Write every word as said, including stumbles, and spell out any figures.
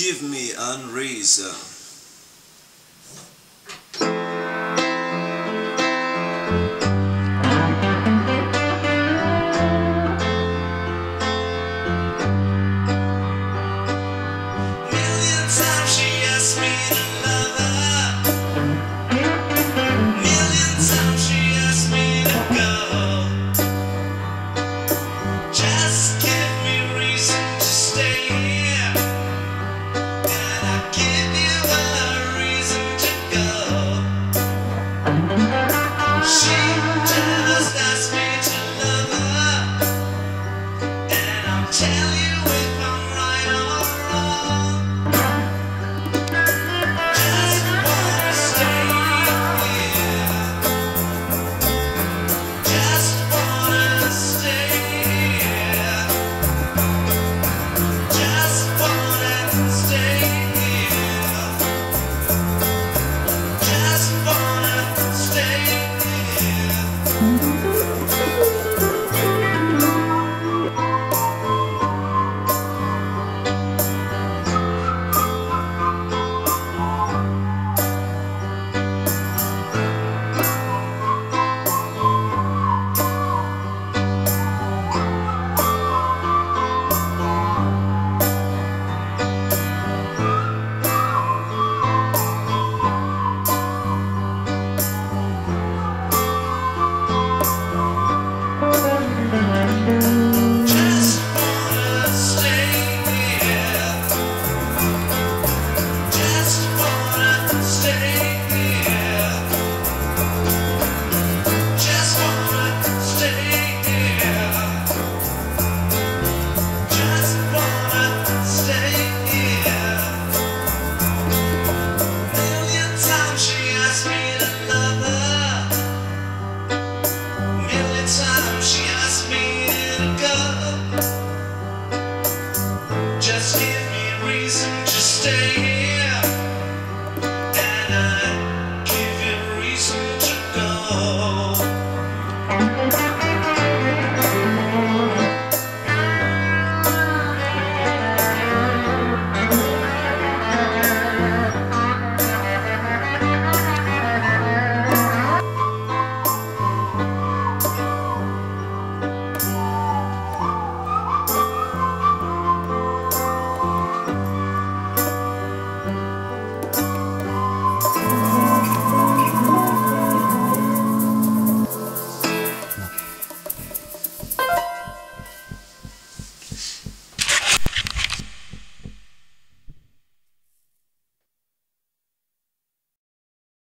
give me an reason.